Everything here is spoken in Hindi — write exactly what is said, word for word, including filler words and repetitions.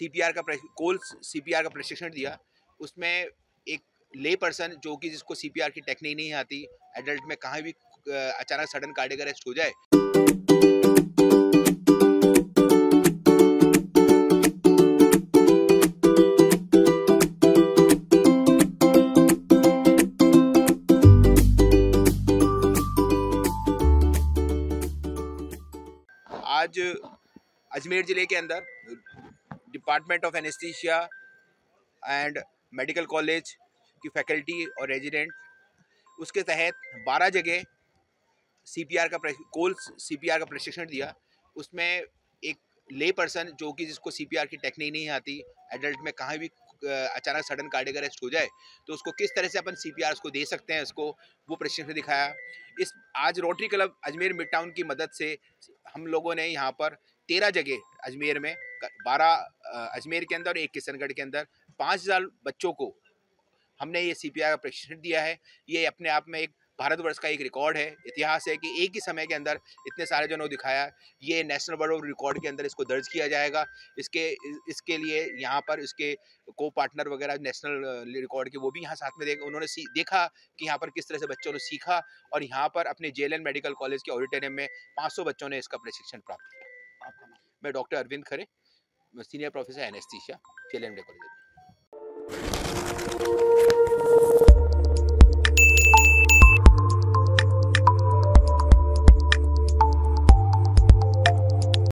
सीपीआर का कोल्स सीपीआर का प्रशिक्षण दिया। उसमें एक ले पर्सन जो कि जिसको सीपीआर की टेक्निक नहीं आती, एडल्ट में कहाँ भी अचानक सडन कार्डियक अरेस्ट हो जाए, आज अजमेर ज़िले के अंदर department of anaesthesia and medical college की फैकल्टी और रेजिडेंट उसके तहत बारह जगह सीपीआर का कोल्स सीपीआर का प्रशिक्षण दिया। उसमें एक ले पर्सन जो कि जिसको सीपीआर की टेक्निक नहीं आती, एडल्ट में कहाँ भी अचानक सडन कार्डियक अरेस्ट हो जाए तो उसको किस तरह से अपन सीपीआर उसको दे सकते हैं, उसको वो प्रशिक्षण दिखाया। इस आज Rotary Club Ajmer mid town की मदद से हम लोगों ने यहाँ पर तेरह जगह अजमेर में, बारह अजमेर के अंदर और एक किशनगढ़ के अंदर पाँच हज़ार बच्चों को हमने ये सीपीआर का प्रशिक्षण दिया है। ये अपने आप में एक भारतवर्ष का एक रिकॉर्ड है, इतिहास है कि एक ही समय के अंदर इतने सारे जनों दिखाया। ये नेशनल वर्ल्ड ऑफ रिकॉर्ड के अंदर इसको दर्ज किया जाएगा। इसके इसके लिए यहाँ पर इसके को पार्टनर वगैरह नेशनल रिकॉर्ड के वो भी यहाँ साथ में देख उन्होंने देखा कि यहाँ पर किस तरह से बच्चों ने सीखा और यहाँ पर अपने जेएलएन मेडिकल कॉलेज के ऑडिटोरियम में पाँच सौ बच्चों ने इसका प्रशिक्षण प्राप्त किया। मैं doctor Arvind Khare, senior professor anaesthesia, JLN medical college.